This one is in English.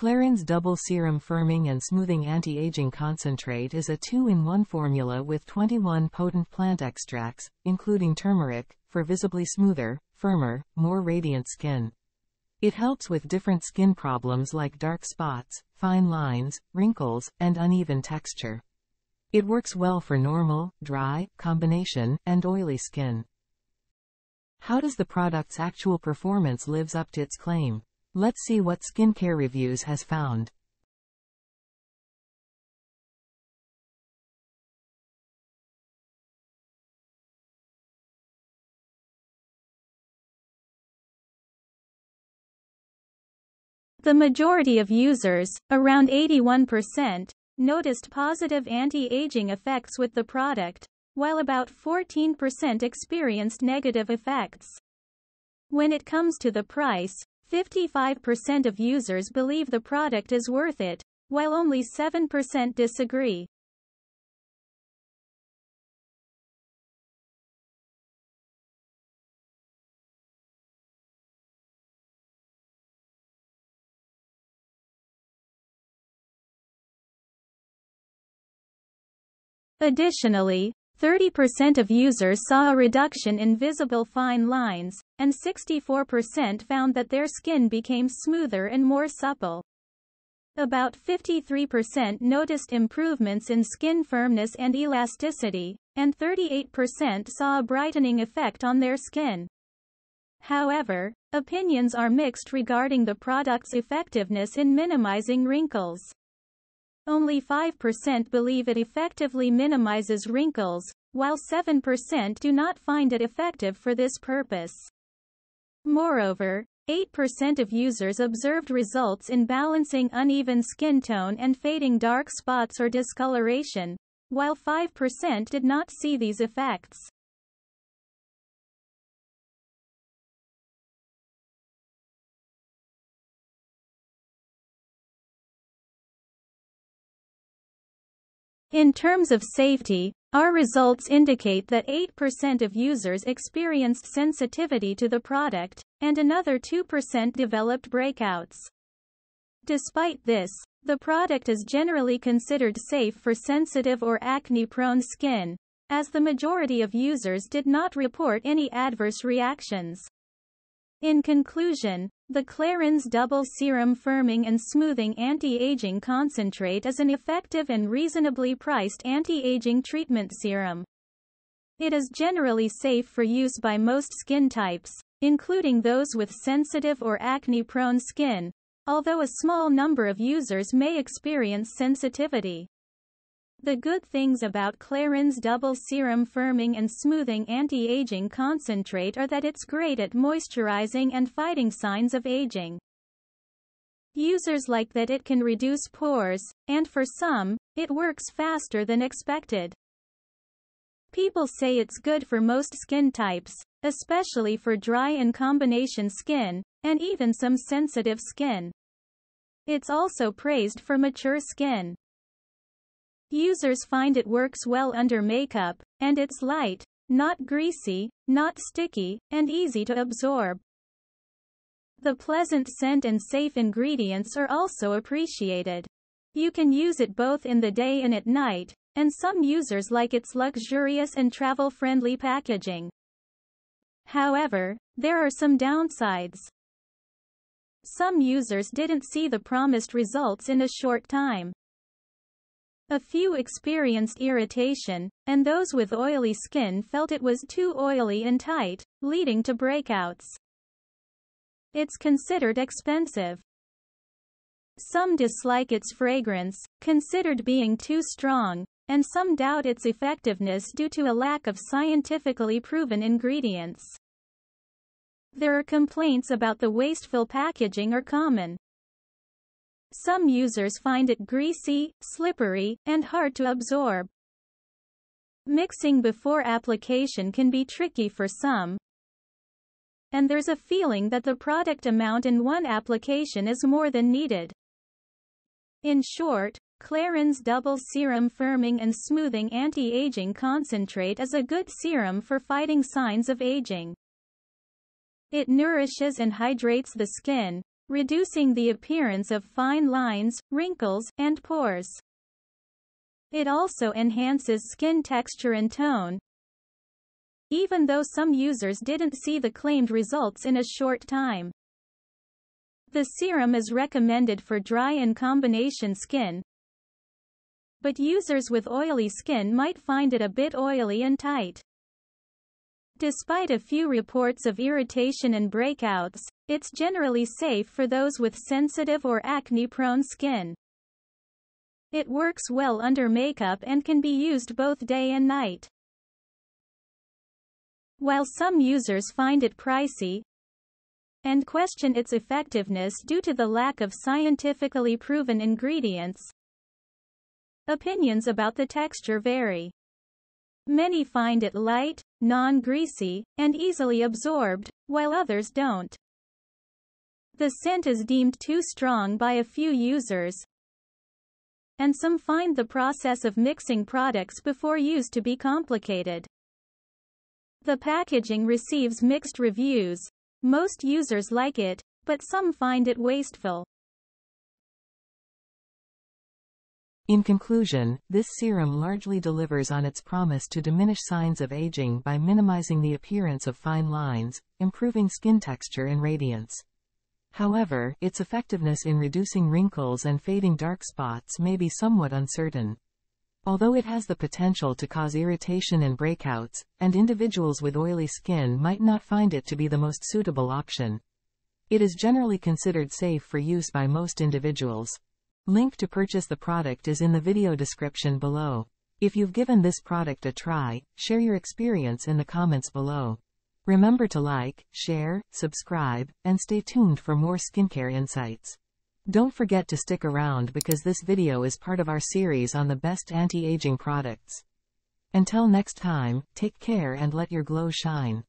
Clarins Double Serum Firming and Smoothing Anti-Aging Concentrate is a 2-in-1 formula with 21 potent plant extracts, including turmeric, for visibly smoother, firmer, more radiant skin. It helps with different skin problems like dark spots, fine lines, wrinkles, and uneven texture. It works well for normal, dry, combination, and oily skin. How does the product's actual performance lives up to its claim? Let's see what Skincare Reviews has found. The majority of users, around 81%, noticed positive anti-aging effects with the product, while about 14% experienced negative effects. When it comes to the price, 55% of users believe the product is worth it, while only 7% disagree. Additionally, 30% of users saw a reduction in visible fine lines, and 64% found that their skin became smoother and more supple. About 53% noticed improvements in skin firmness and elasticity, and 38% saw a brightening effect on their skin. However, opinions are mixed regarding the product's effectiveness in minimizing wrinkles. Only 5% believe it effectively minimizes wrinkles, while 7% do not find it effective for this purpose. Moreover, 8% of users observed results in balancing uneven skin tone and fading dark spots or discoloration, while 5% did not see these effects. In terms of safety, our results indicate that 8% of users experienced sensitivity to the product, and another 2% developed breakouts. Despite this, the product is generally considered safe for sensitive or acne-prone skin, as the majority of users did not report any adverse reactions. In conclusion, the Clarins Double Serum Firming and Smoothing Anti-Aging Concentrate is an effective and reasonably priced anti-aging treatment serum. It is generally safe for use by most skin types, including those with sensitive or acne-prone skin, although a small number of users may experience sensitivity. The good things about Clarins Double Serum Firming and Smoothing Anti-Aging Concentrate are that it's great at moisturizing and fighting signs of aging. Users like that it can reduce pores, and for some, it works faster than expected. People say it's good for most skin types, especially for dry and combination skin, and even some sensitive skin. It's also praised for mature skin. Users find it works well under makeup, and it's light, not greasy, not sticky, and easy to absorb. The pleasant scent and safe ingredients are also appreciated. You can use it both in the day and at night, and some users like its luxurious and travel-friendly packaging. However, there are some downsides. Some users didn't see the promised results in a short time. A few experienced irritation, and those with oily skin felt it was too oily and tight, leading to breakouts. It's considered expensive. Some dislike its fragrance, considered being too strong, and some doubt its effectiveness due to a lack of scientifically proven ingredients. There are complaints about the wasteful packaging are common. Some users find it greasy, slippery, and hard to absorb. Mixing before application can be tricky for some, and there's a feeling that the product amount in one application is more than needed. In short, Clarins Double Serum Firming and Smoothing Anti-Aging Concentrate is a good serum for fighting signs of aging. It nourishes and hydrates the skin, reducing the appearance of fine lines, wrinkles, and pores. It also enhances skin texture and tone, even though some users didn't see the claimed results in a short time. The serum is recommended for dry and combination skin, but users with oily skin might find it a bit oily and tight. Despite a few reports of irritation and breakouts, it's generally safe for those with sensitive or acne-prone skin. It works well under makeup and can be used both day and night. While some users find it pricey and question its effectiveness due to the lack of scientifically proven ingredients, opinions about the texture vary. Many find it light, non-greasy, and easily absorbed, while others don't. The scent is deemed too strong by a few users, and some find the process of mixing products before use to be complicated. The packaging receives mixed reviews. Most users like it, but some find it wasteful. In conclusion, this serum largely delivers on its promise to diminish signs of aging by minimizing the appearance of fine lines, improving skin texture and radiance. However, its effectiveness in reducing wrinkles and fading dark spots may be somewhat uncertain. Although it has the potential to cause irritation and breakouts, and individuals with oily skin might not find it to be the most suitable option, it is generally considered safe for use by most individuals. Link to purchase the product is in the video description below. If you've given this product a try, share your experience in the comments below. Remember to like, share, subscribe, and stay tuned for more skincare insights. Don't forget to stick around because this video is part of our series on the best anti-aging products. Until next time, take care and let your glow shine.